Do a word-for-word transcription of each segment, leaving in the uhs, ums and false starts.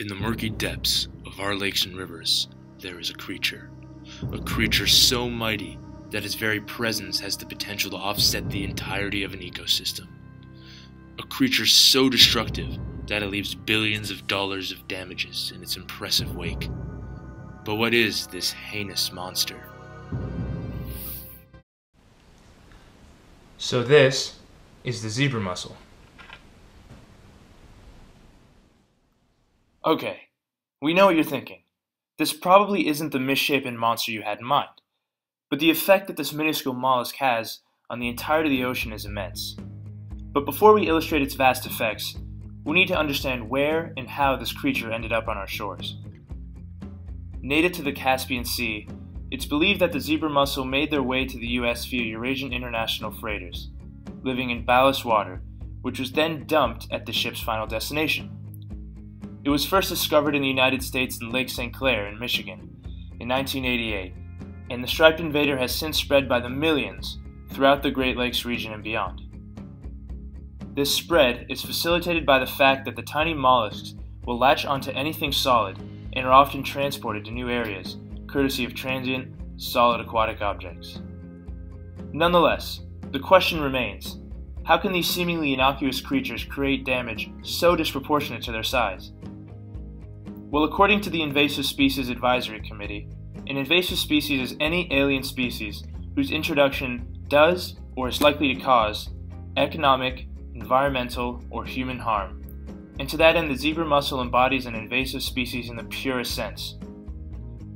In the murky depths of our lakes and rivers, there is a creature. A creature so mighty that its very presence has the potential to offset the entirety of an ecosystem. A creature so destructive that it leaves billions of dollars of damages in its impressive wake. But what is this heinous monster? So this is the zebra mussel. Okay, we know what you're thinking. This probably isn't the misshapen monster you had in mind, but the effect that this minuscule mollusk has on the entirety of the ocean is immense. But before we illustrate its vast effects, we need to understand where and how this creature ended up on our shores. Native to the Caspian Sea, it's believed that the zebra mussel made their way to the U S via Eurasian international freighters, living in ballast water, which was then dumped at the ship's final destination. It was first discovered in the United States in Lake Saint Clair in Michigan in nineteen eighty-eight, and the striped invader has since spread by the millions throughout the Great Lakes region and beyond. This spread is facilitated by the fact that the tiny mollusks will latch onto anything solid and are often transported to new areas, courtesy of transient, solid aquatic objects. Nonetheless, the question remains, how can these seemingly innocuous creatures create damage so disproportionate to their size? Well, according to the Invasive Species Advisory Committee, an invasive species is any alien species whose introduction does or is likely to cause economic, environmental, or human harm. And to that end, the zebra mussel embodies an invasive species in the purest sense.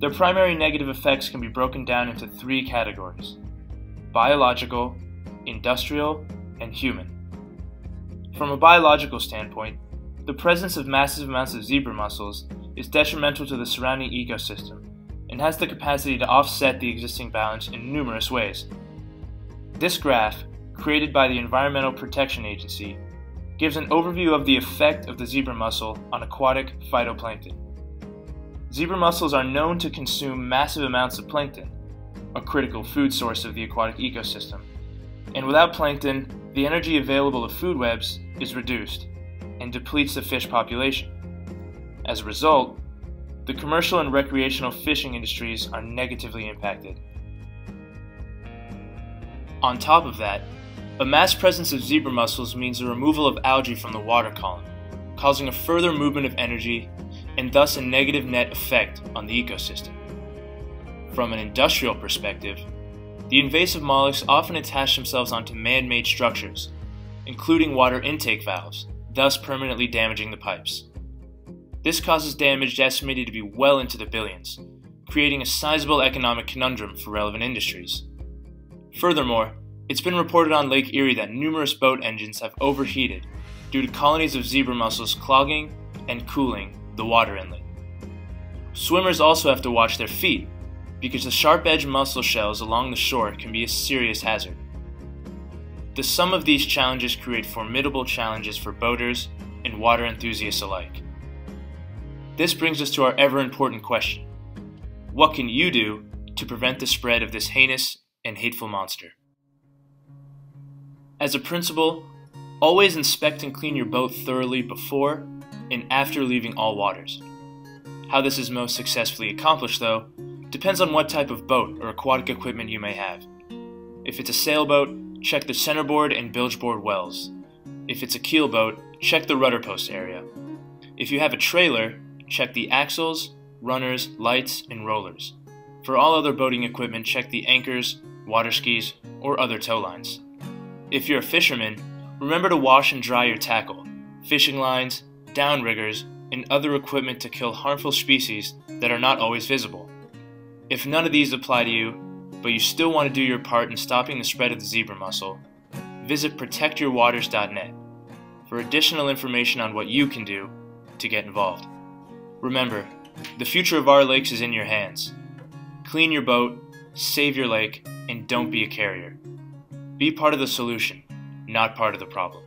Their primary negative effects can be broken down into three categories: biological, industrial, and human. From a biological standpoint, the presence of massive amounts of zebra mussels is detrimental to the surrounding ecosystem and has the capacity to offset the existing balance in numerous ways. This graph, created by the Environmental Protection Agency, gives an overview of the effect of the zebra mussel on aquatic phytoplankton. Zebra mussels are known to consume massive amounts of plankton, a critical food source of the aquatic ecosystem, and without plankton, the energy available to food webs is reduced and depletes the fish population. As a result, the commercial and recreational fishing industries are negatively impacted. On top of that, a mass presence of zebra mussels means the removal of algae from the water column, causing a further movement of energy and thus a negative net effect on the ecosystem. From an industrial perspective, the invasive mollusks often attach themselves onto man-made structures, including water intake valves, thus permanently damaging the pipes. This causes damage estimated to be well into the billions, creating a sizable economic conundrum for relevant industries. Furthermore, it's been reported on Lake Erie that numerous boat engines have overheated due to colonies of zebra mussels clogging and cooling the water inlet. Swimmers also have to watch their feet, because the sharp-edged mussel shells along the shore can be a serious hazard. The sum of these challenges create formidable challenges for boaters and water enthusiasts alike. This brings us to our ever-important question: what can you do to prevent the spread of this heinous and hateful monster? As a principle, always inspect and clean your boat thoroughly before and after leaving all waters. How this is most successfully accomplished, though, depends on what type of boat or aquatic equipment you may have. If it's a sailboat, check the centerboard and bilgeboard wells. If it's a keelboat, check the rudder post area. If you have a trailer, check the axles, runners, lights, and rollers. For all other boating equipment, check the anchors, water skis, or other tow lines. If you're a fisherman, remember to wash and dry your tackle, fishing lines, downriggers, and other equipment to kill harmful species that are not always visible. If none of these apply to you, but you still want to do your part in stopping the spread of the zebra mussel, visit protect your waters dot net for additional information on what you can do to get involved. Remember, the future of our lakes is in your hands. Clean your boat, save your lake, and don't be a carrier. Be part of the solution, not part of the problem.